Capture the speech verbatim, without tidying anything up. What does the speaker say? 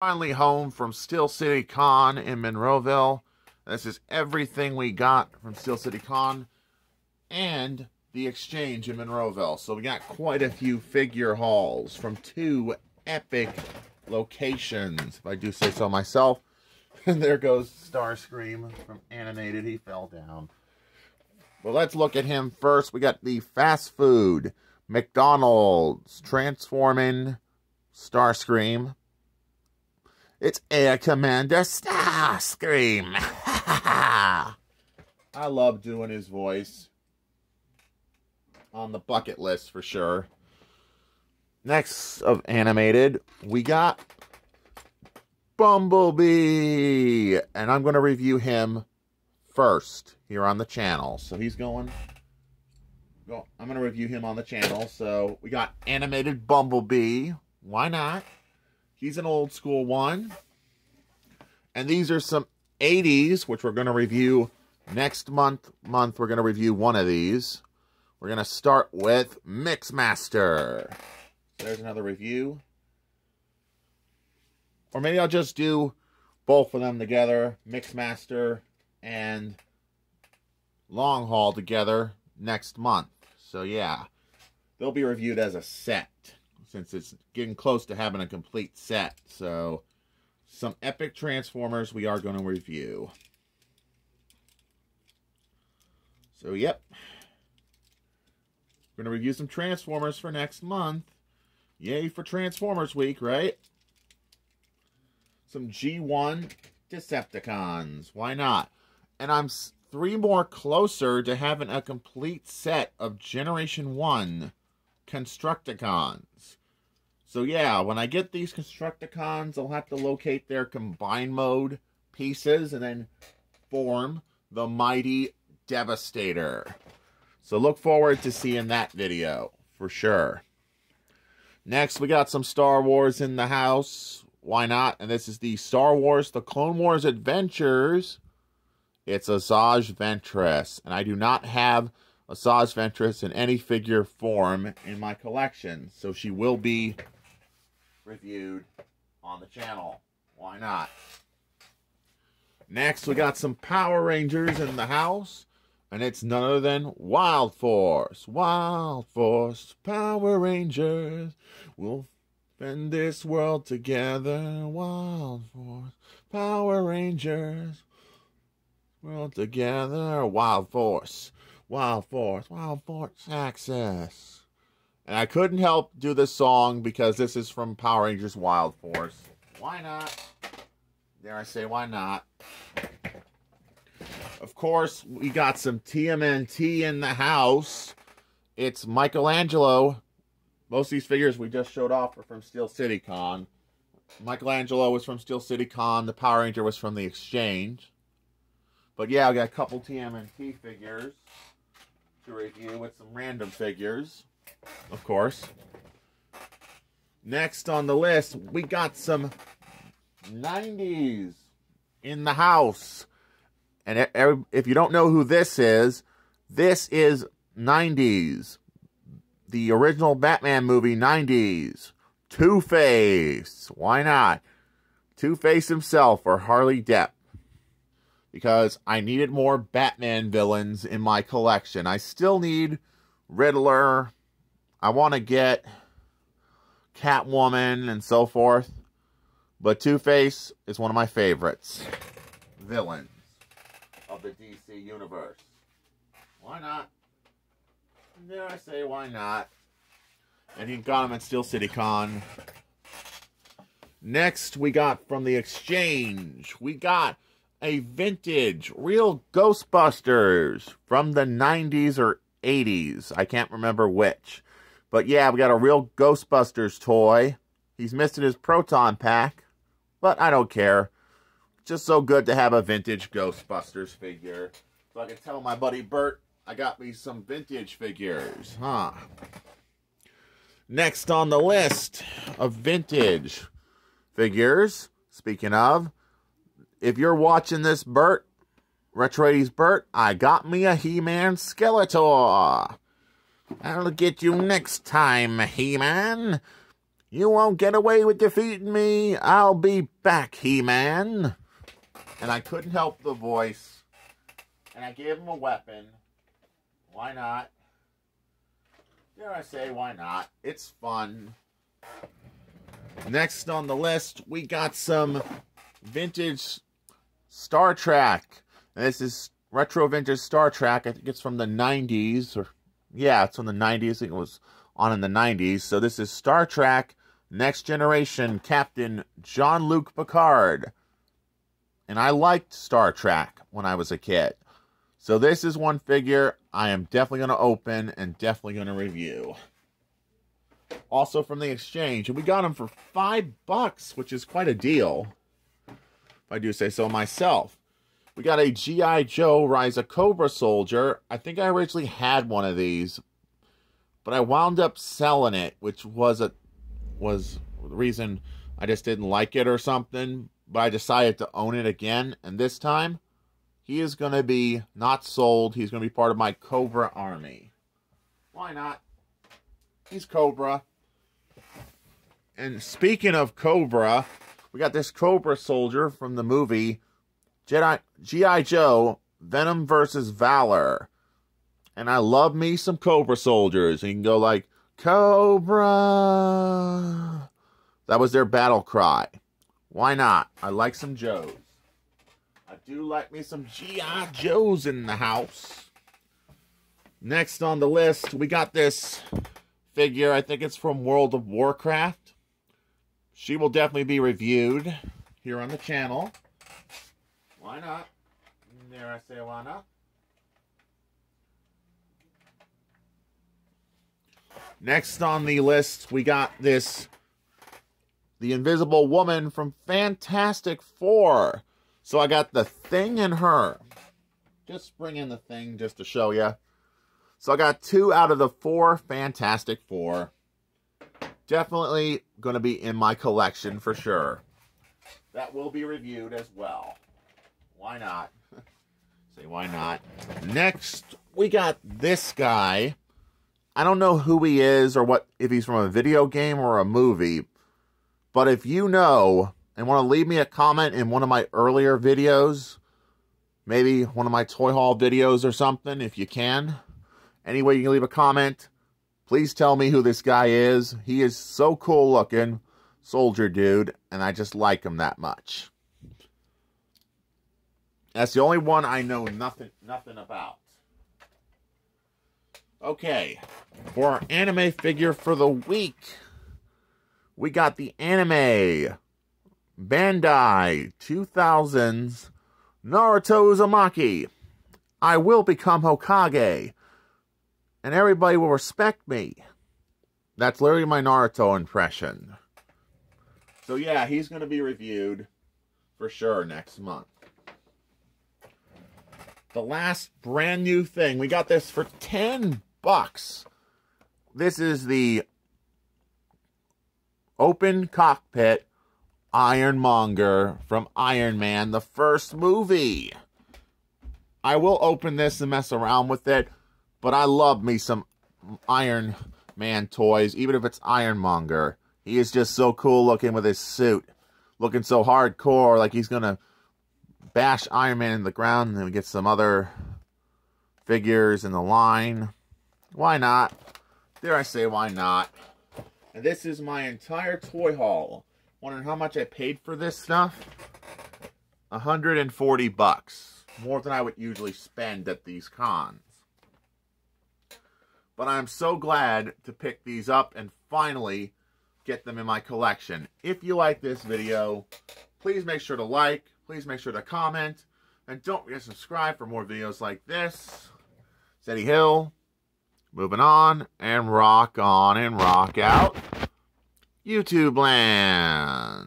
Finally home from Steel City Con in Monroeville. This is everything we got from Steel City Con and the exchange in Monroeville. So we got quite a few figure hauls from two epic locations, if I do say so myself. And there goes Starscream from Animated. He fell down. Well, let's look at him first. We got the fast food, McDonald's, transforming Starscream. It's Air Commander Starscream. I love doing his voice. On the bucket list for sure. Next of Animated, we got Bumblebee. And I'm going to review him first here on the channel. So he's going... Well, I'm going to review him on the channel. So we got Animated Bumblebee. Why not? He's an old school one. And these are some eighties, which we're going to review next month. Month, we're going to review one of these. We're going to start with Mixmaster. There's another review. Or maybe I'll just do both of them together. Mixmaster and Long Haul together next month. So yeah, they'll be reviewed as a set, since it's getting close to having a complete set. So, some epic Transformers we are going to review. So, yep. We're going to review some Transformers for next month. Yay for Transformers Week, right? Some G one Decepticons. Why not? And I'm three more closer to having a complete set of Generation one Constructicons. So yeah, when I get these Constructicons, I'll have to locate their combined mode pieces and then form the mighty Devastator. So look forward to seeing that video for sure. Next, we got some Star Wars in the house. Why not? And this is the Star Wars, The Clone Wars Adventures. It's Asajj Ventress. And I do not have Asajj Ventress in any figure form in my collection. So she will be reviewed on the channel. Why not? Next, we got some Power Rangers in the house. And it's none other than Wild Force. Wild Force, Power Rangers. We'll defend this world together. Wild Force, Power Rangers. World together. Wild Force. Wild Force, Wild Force Access. And I couldn't help do this song because this is from Power Rangers Wild Force. Why not? Dare I say, why not? Of course, we got some T M N T in the house. It's Michelangelo. Most of these figures we just showed off are from Steel City Con. Michelangelo was from Steel City Con. The Power Ranger was from the Exchange. But yeah, I got a couple T M N T figures to review with some random figures, of course. Next on the list, we got some nineties in the house. And if you don't know who this is, this is nineties. The original Batman movie, nineties. Two-Face. Why not? Two-Face himself, or Harley Depp. Because I needed more Batman villains in my collection. I still need Riddler. I want to get Catwoman and so forth. But Two-Face is one of my favorites. Villains of the D C Universe. Why not? Dare I say, why not? And you got him at Steel City Con. Next, we got from the Exchange. We got a vintage, real Ghostbusters from the nineties or eighties. I can't remember which. But yeah, we got a real Ghostbusters toy. He's missing his proton pack, but I don't care. Just so good to have a vintage Ghostbusters figure. So I can tell my buddy Bert, I got me some vintage figures, huh? Next on the list of vintage figures, speaking of, if you're watching this, Bert, Retroides Bert, I got me a He-Man Skeletor. I'll get you next time, He-Man. You won't get away with defeating me. I'll be back, He-Man. And I couldn't help the voice. And I gave him a weapon. Why not? Dare I say, why not? It's fun. Next on the list, we got some vintage Star Trek. And this is retro vintage Star Trek. I think it's from the nineties. Or, yeah, it's from the nineties. I think it was on in the nineties. So this is Star Trek Next Generation Captain Jean-Luc Picard. And I liked Star Trek when I was a kid. So this is one figure I am definitely going to open and definitely going to review. Also from the exchange. And we got him for five bucks, which is quite a deal. If I do say so myself. We got a G I. Joe Rise of Cobra Soldier. I think I originally had one of these, but I wound up selling it, which was a was the reason I just didn't like it or something. But I decided to own it again. And this time, he is going to be not sold. He's going to be part of my Cobra army. Why not? He's Cobra. And speaking of Cobra, we got this Cobra soldier from the movie G I. Joe Venom versus Valor. And I love me some Cobra soldiers. You can go like, Cobra. That was their battle cry. Why not? I like some Joes. I do like me some G I. Joes in the house. Next on the list, we got this figure. I think it's from World of Warcraft. She will definitely be reviewed here on the channel. Why not? Dare I say why not? Next on the list, we got this, the Invisible Woman from Fantastic Four. So I got the Thing and her. Just bring in the Thing just to show you. So I got two out of the four Fantastic Four. Definitely going to be in my collection for sure. That will be reviewed as well. Why not? Say why not. Next, we got this guy. I don't know who he is or what, if he's from a video game or a movie. But if you know and want to leave me a comment in one of my earlier videos, maybe one of my toy haul videos or something, if you can. Anyway, you can leave a comment. Please tell me who this guy is. He is so cool looking, soldier dude, and I just like him that much. That's the only one I know nothing, nothing about. Okay, for our anime figure for the week, we got the anime Bandai two thousands Naruto Uzumaki. I will become Hokage, and everybody will respect me. That's literally my Naruto impression. So yeah, he's going to be reviewed for sure next month. The last brand new thing. We got this for ten bucks. This is the open cockpit Ironmonger from Iron Man, the first movie. I will open this and mess around with it, but I love me some Iron Man toys, even if it's Ironmonger. He is just so cool looking with his suit, looking so hardcore, like he's going to bash Iron Man in the ground, and then we get some other figures in the line. Why not? Dare I say why not? And this is my entire toy haul. Wondering how much I paid for this stuff? one hundred forty bucks. More than I would usually spend at these cons. But I'm so glad to pick these up and finally get them in my collection. If you like this video, please make sure to like, please make sure to comment, and don't forget to subscribe for more videos like this. It's Eddie Hill. Moving on, and rock on, and rock out. YouTube land.